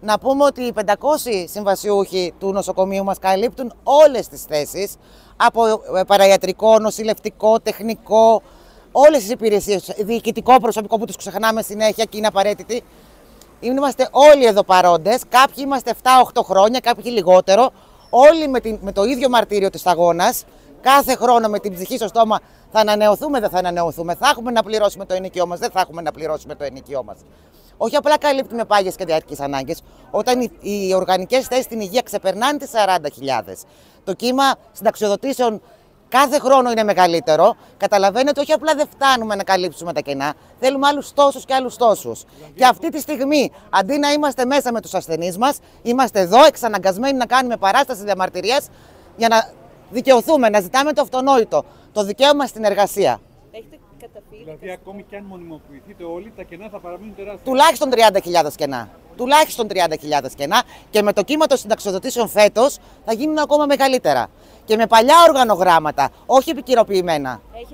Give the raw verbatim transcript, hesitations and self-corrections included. Να πούμε ότι οι πεντακόσιοι συμβασιούχοι του νοσοκομείου μας καλύπτουν όλες τις θέσεις, από παραϊατρικό, νοσηλευτικό, τεχνικό, όλες τις υπηρεσίες, διοικητικό προσωπικό που τους ξεχνάμε συνέχεια και είναι απαραίτητοι. Είμαστε όλοι εδώ παρόντες, κάποιοι είμαστε εφτά οκτώ χρόνια, κάποιοι λιγότερο, όλοι με, την, με το ίδιο μαρτύριο της αγώνας. Κάθε χρόνο με την ψυχή στο στόμα θα ανανεωθούμε, δεν θα ανανεωθούμε, θα έχουμε να πληρώσουμε το ενοικιό μας, δεν θα έχουμε να πληρώσουμε το ενοικιό μας. Όχι απλά καλύπτουμε πάγιες και διαρκείς ανάγκες, όταν οι, οι οργανικές θέσεις στην υγεία ξεπερνάνε τις σαράντα χιλιάδες. Το κύμα συνταξιοδοτήσεων κάθε χρόνο είναι μεγαλύτερο. Καταλαβαίνετε, όχι απλά δεν φτάνουμε να καλύψουμε τα κενά, θέλουμε άλλους τόσους και άλλους τόσους. Και αυτή τη στιγμή, αντί να είμαστε μέσα με τους ασθενείς μας, είμαστε εδώ εξαναγκασμένοι να κάνουμε παράσταση διαμαρτυρίας για να δικαιωθούμε, να ζητάμε το αυτονόητο, το δικαίωμα στην εργασία. Έχετε καταπεί... Δηλαδή, ακόμη και αν μονιμοποιηθείτε όλοι, τα κενά θα παραμείνουν τεράστια. Τουλάχιστον τριάντα χιλιάδες κενά. Τουλάχιστον τριάντα χιλιάδες κενά. Και με το κύμα των συνταξιοδοτήσεων φέτος θα γίνουν ακόμα μεγαλύτερα. Και με παλιά οργανογράμματα, όχι επικυροποιημένα. Έχετε